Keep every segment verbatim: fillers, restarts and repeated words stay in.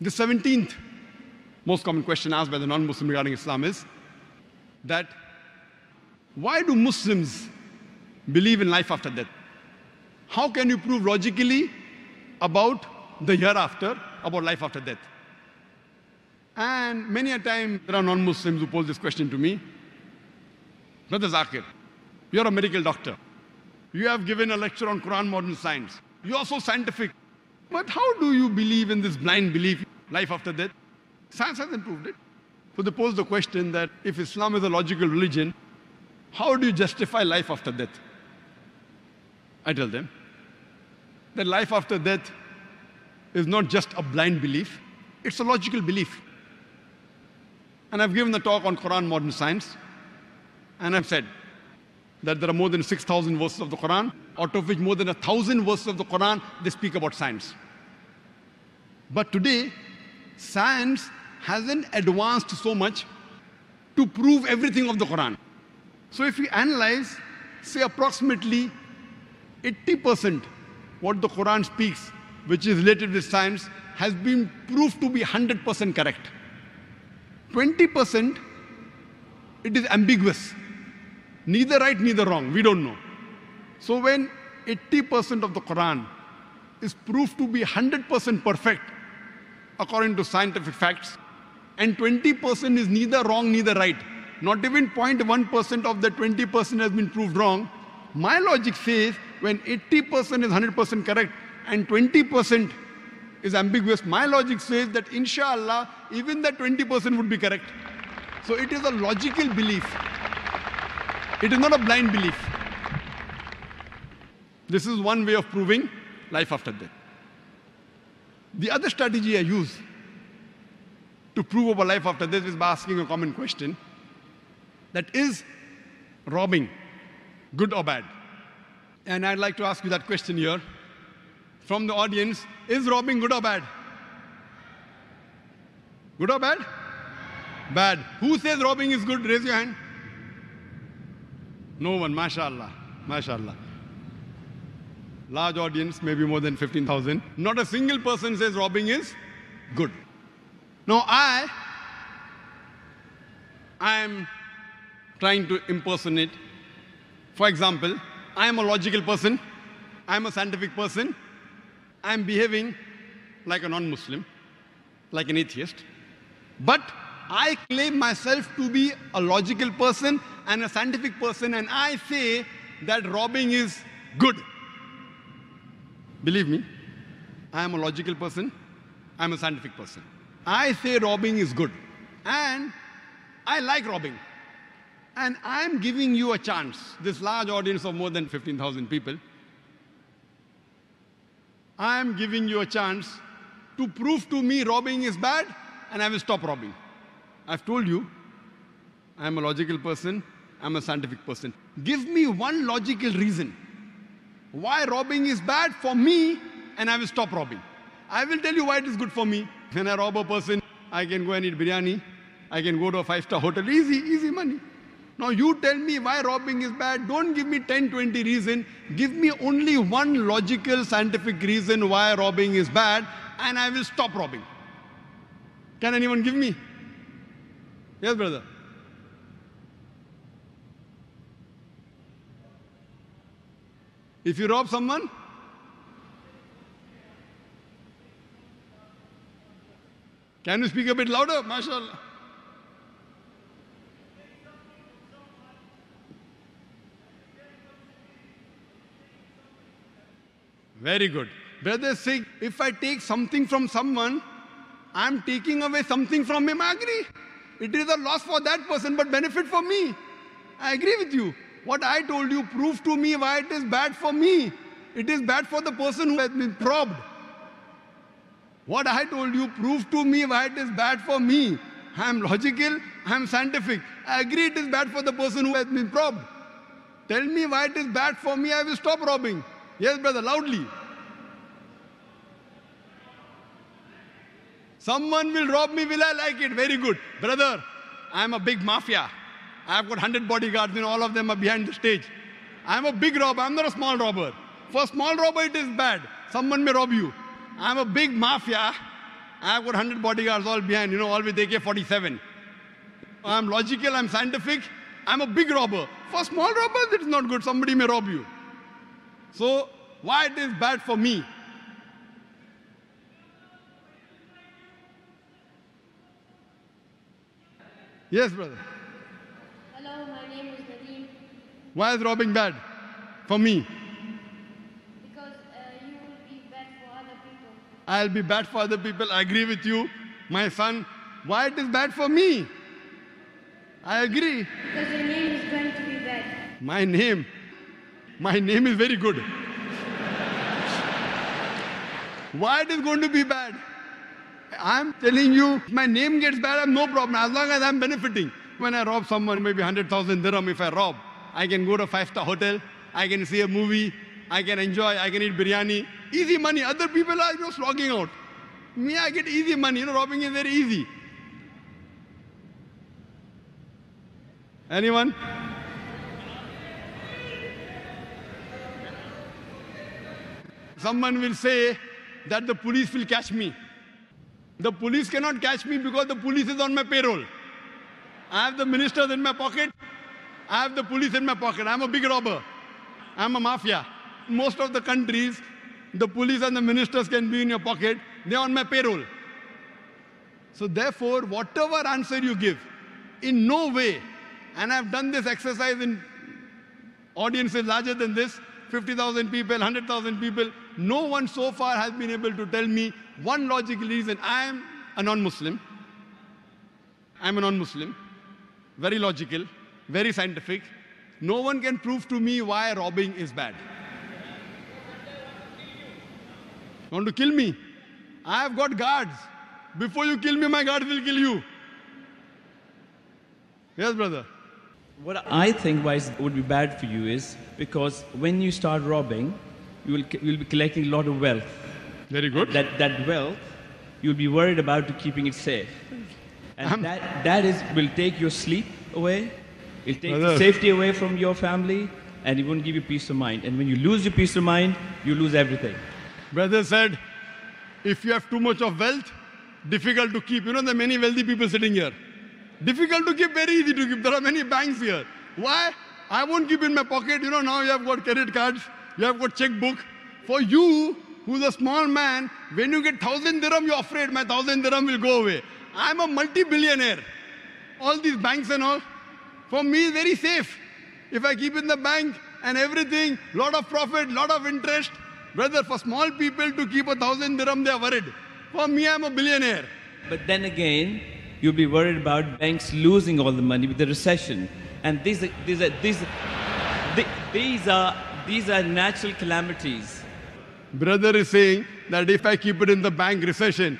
The seventeenth most common question asked by the non-Muslim regarding Islam is that why do Muslims believe in life after death? How can you prove logically about the hereafter, about life after death? And many a time there are non-Muslims who pose this question to me. Brother Zakir, you're a medical doctor. You have given a lecture on Quran, modern science. You are so scientific. But how do you believe in this blind belief, life after death? Science hasn't proved it. So they pose the question that if Islam is a logical religion, how do you justify life after death? I tell them that life after death is not just a blind belief, it's a logical belief. And I've given the talk on Quran, modern science, and I've said that there are more than six thousand verses of the Quran, out of which more than a thousand verses of the Quran, they speak about science. But today, science hasn't advanced so much to prove everything of the Quran. So if we analyze, say approximately eighty percent what the Quran speaks, which is related with science, has been proved to be one hundred percent correct. twenty percent, it is ambiguous. Neither right, neither wrong. We don't know. So when eighty percent of the Quran is proved to be one hundred percent perfect according to scientific facts, and twenty percent is neither wrong, neither right, not even zero point one percent of the twenty percent has been proved wrong, my logic says when eighty percent is one hundred percent correct and twenty percent is ambiguous, my logic says that inshallah, even that twenty percent would be correct. So it is a logical belief. It is not a blind belief. This is one way of proving life after death. The other strategy I use to prove about life after death is by asking a common question, that is robbing good or bad? And I'd like to ask you that question here from the audience. Is robbing good or bad? Good or bad? Bad. Who says robbing is good? Raise your hand. No one, mashallah, mashallah. Large audience, maybe more than fifteen thousand. Not a single person says robbing is good. Now I, I am trying to impersonate. For example, I am a logical person. I am a scientific person. I am behaving like a non-Muslim, like an atheist. But I claim myself to be a logical person and a scientific person, and I say that robbing is good. Believe me, I am a logical person, I am a scientific person. I say robbing is good, and I like robbing. And I am giving you a chance, this large audience of more than fifteen thousand people, I am giving you a chance to prove to me robbing is bad, and I will stop robbing. I've told you, I am a logical person, I'm a scientific person. Give me one logical reason why robbing is bad for me, and I will stop robbing. I will tell you why it is good for me. When I rob a person, I can go and eat biryani, I can go to a five-star hotel, easy, easy money. Now you tell me why robbing is bad. Don't give me ten, twenty reasons. Give me only one logical, scientific reason why robbing is bad, and I will stop robbing. Can anyone give me? Yes, brother. If you rob someone, can you speak a bit louder? MashaAllah. Very good. Brother Singh, if I take something from someone, I'm taking away something from him. I agree. It is a loss for that person, but benefit for me. I agree with you. What I told you, prove to me why it is bad for me. It is bad for the person who has been robbed. What I told you, prove to me why it is bad for me. I am logical, I am scientific. I agree it is bad for the person who has been robbed. Tell me why it is bad for me, I will stop robbing. Yes, brother, loudly. Someone will rob me, will I like it? Very good. Brother, I am a big mafia. I have got one hundred bodyguards and all of them are behind the stage. I am a big robber, I am not a small robber. For a small robber it is bad, someone may rob you. I am a big mafia, I've got one hundred bodyguards all behind, you know, all with A K forty-seven. I'm logical, I'm scientific, I'm a big robber. For small robbers, it's not good. Somebody may rob you. So why it is bad for me? Yes, brother. Hello, my name is Nadeem. Why is robbing bad for me? Because uh, you will be bad for other people. I'll be bad for other people. I agree with you, my son. Why it is bad for me? I agree. Because your name is going to be bad. My name? My name is very good. Why it is going to be bad? I'm telling you, my name gets bad, I have no problem, as long as I'm benefiting. When I rob someone, maybe one hundred thousand dirham if I rob, I can go to a five-star hotel, I can see a movie, I can enjoy, I can eat biryani. Easy money. Other people are just slogging out. Me, I get easy money. You know, robbing is very easy. Anyone? Someone will say that the police will catch me. The police cannot catch me because the police is on my payroll. I have the ministers in my pocket. I have the police in my pocket. I'm a big robber. I'm a mafia. In most of the countries, the police and the ministers can be in your pocket. They're on my payroll. So therefore, whatever answer you give, in no way, and I've done this exercise in audiences larger than this, fifty thousand people, one hundred thousand people, no one so far has been able to tell me one logical reason. I am a non-Muslim. I'm a non-Muslim. Very logical, very scientific. No one can prove to me why robbing is bad. You want to kill me? I have got guards. Before you kill me, my guards will kill you. Yes, brother. What I think why it would be bad for you is because when you start robbing, you will, you will be collecting a lot of wealth. Very good. That, that wealth, you'll be worried about to keeping it safe. And I'm that, that is, will take your sleep away, it'll take brother. safety away from your family, and it won't give you peace of mind. And when you lose your peace of mind, you lose everything. Brother said, if you have too much of wealth, difficult to keep. You know, there are many wealthy people sitting here. Difficult to keep, very easy to keep. There are many banks here. Why? I won't keep in my pocket. You know, now you have got credit cards, you have got checkbook. For you, who's a small man, when you get thousand dirham, you're afraid my thousand dirham will go away. I'm a multi-billionaire. All these banks and all, for me, is very safe. If I keep in the bank and everything, lot of profit, lot of interest. Whether for small people to keep a thousand dirham, they are worried. For me, I'm a billionaire. But then again, you'll be worried about banks losing all the money with the recession. And these are, these are, these are, these are, these are natural calamities. Brother is saying that if I keep it in the bank, recession,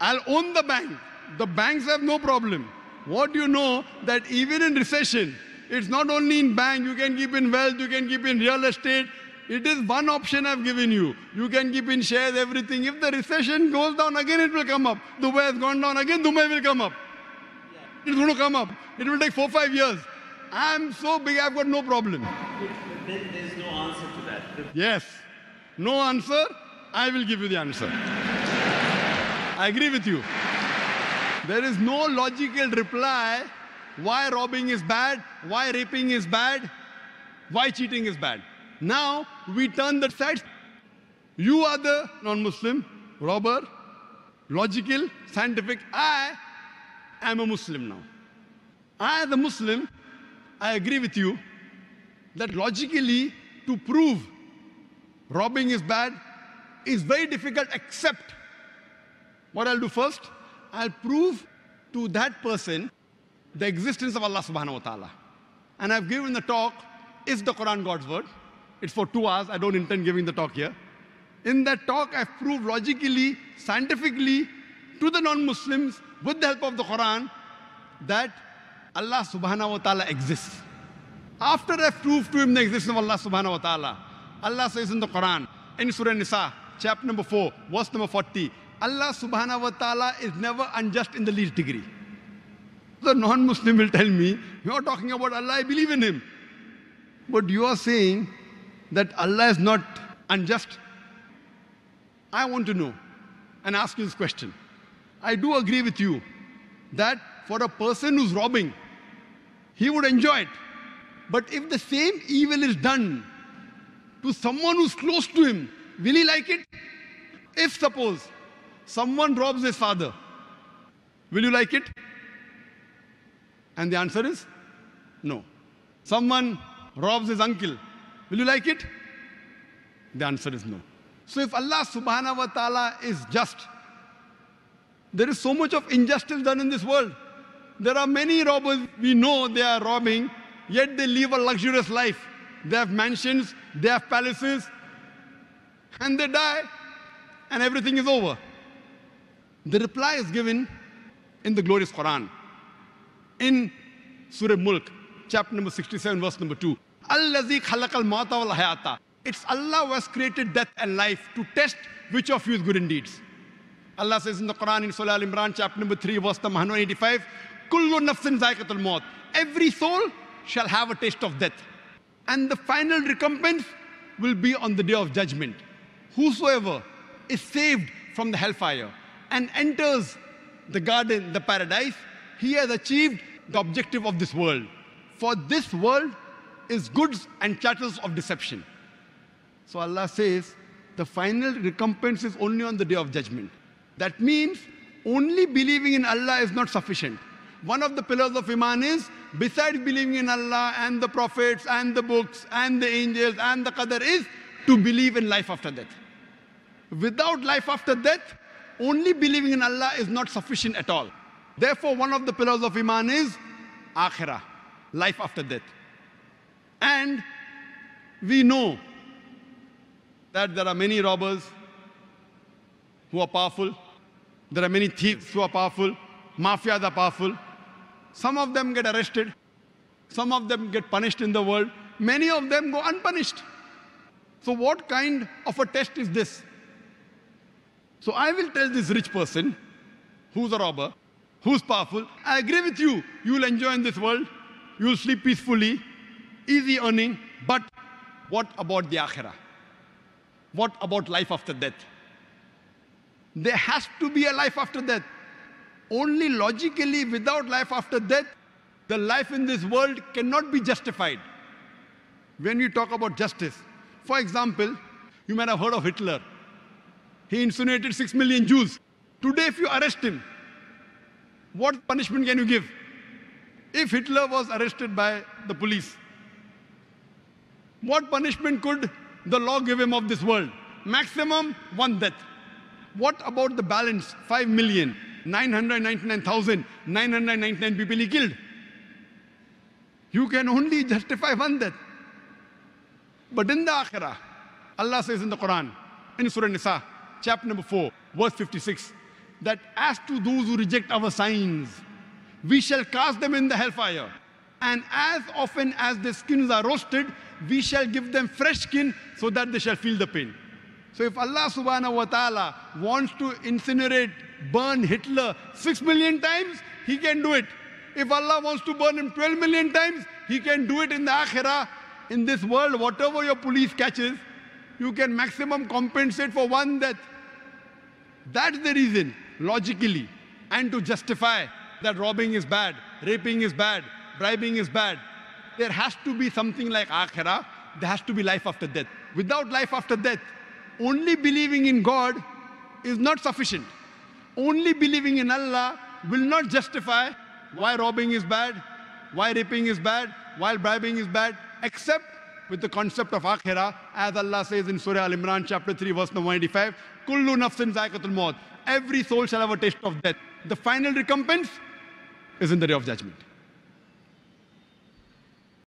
I'll own the bank. The banks have no problem. What do you know that even in recession, it's not only in bank, you can keep in wealth, you can keep in real estate. It is one option I've given you. You can keep in shares, everything. If the recession goes down, again it will come up. Dubai has gone down, again Dubai will come up. Yeah. It's going to come up. It will take four, five years. I'm so big, I've got no problem. Then there's no answer to that. Yes. No answer, I will give you the answer. I agree with you. There is no logical reply why robbing is bad, why raping is bad, why cheating is bad. Now we turn the sides. You are the non-Muslim, robber, logical, scientific. I am a Muslim now. I, as a Muslim, I agree with you that logically to prove robbing is bad is very difficult, except what I'll do first, I'll prove to that person the existence of Allah subhanahu wa taala. And I've given the talk, Is the Quran God's Word? It's for two hours. I don't intend giving the talk here. In that talk, I've proved logically, scientifically, to the non-Muslims, with the help of the Quran, that Allah subhanahu wa ta'ala exists. After I've proved to him the existence of Allah subhanahu wa ta'ala, Allah says in the Quran, in surah Nisa, chapter number four, verse number forty, Allah subhanahu wa ta'ala is never unjust in the least degree. The non-Muslim will tell me, you're talking about Allah, I believe in him. But you are saying that Allah is not unjust. I want to know and ask you this question. I do agree with you that for a person who's robbing, he would enjoy it. But if the same evil is done to someone who's close to him, will he like it? If suppose someone robs his father, will you like it? And the answer is no. Someone robs his uncle, will you like it? The answer is no. So if Allah subhanahu wa ta'ala is just, there is so much of injustice done in this world. There are many robbers, we know they are robbing, yet they live a luxurious life. They have mansions, they have palaces, and they die, and everything is over. The reply is given in the glorious Quran, in surah Al Mulk, chapter number sixty-seven, verse number two. Allazi khalaqal mauta wal hayata. It's Allah who has created death and life to test which of you is good in deeds. Allah says in the Quran, in surah Al-Imran, chapter number three, verse number one eighty-five, Kullu nafsin zaiqatul maut. Every soul shall have a taste of death. And the final recompense will be on the day of judgment. Whosoever is saved from the hellfire and enters the garden, the paradise, he has achieved the objective of this world. For this world is goods and chattels of deception. So Allah says, the final recompense is only on the day of judgment. That means only believing in Allah is not sufficient. One of the pillars of Iman is, besides believing in Allah and the prophets and the books and the angels and the qadar, is to believe in life after death. Without life after death, only believing in Allah is not sufficient at all. Therefore, one of the pillars of Iman is akhirah, life after death. And we know that there are many robbers who are powerful. There are many thieves who are powerful. Mafias are powerful. Some of them get arrested. Some of them get punished in the world. Many of them go unpunished. So what kind of a test is this? So I will tell this rich person, who's a robber, who's powerful, I agree with you, you will enjoy in this world, you will sleep peacefully, easy earning, but what about the akhirah? What about life after death? There has to be a life after death. Only logically, without life after death, the life in this world cannot be justified. When we talk about justice, for example, you might have heard of Hitler. He incinerated six million Jews. Today, if you arrest him, what punishment can you give? If Hitler was arrested by the police, what punishment could the law give him of this world? Maximum, one death. What about the balance, five million nine hundred ninety-nine thousand nine hundred ninety-nine people he killed? You can only justify one death. But in the akhirah, Allah says in the Quran, in surah Nisa, chapter number four, verse fifty-six, that as to those who reject our signs, we shall cast them in the hellfire. And as often as their skins are roasted, we shall give them fresh skin so that they shall feel the pain. So if Allah subhanahu wa ta'ala wants to incinerate, burn Hitler six million times, he can do it. If Allah wants to burn him twelve million times, he can do it in the akhirah. In this world, whatever your police catches, you can maximum compensate for one death. That's the reason, logically, and to justify that robbing is bad, raping is bad, bribing is bad. There has to be something like akhirah. There has to be life after death. Without life after death, only believing in God is not sufficient. Only believing in Allah will not justify why robbing is bad, why raping is bad, why bribing is bad, except with the concept of akhirah, as Allah says in surah Al-Imran, chapter three, verse number one eighty-five, Kullu nafsin zaiqatul maut. Every soul shall have a taste of death. The final recompense is in the day of judgment.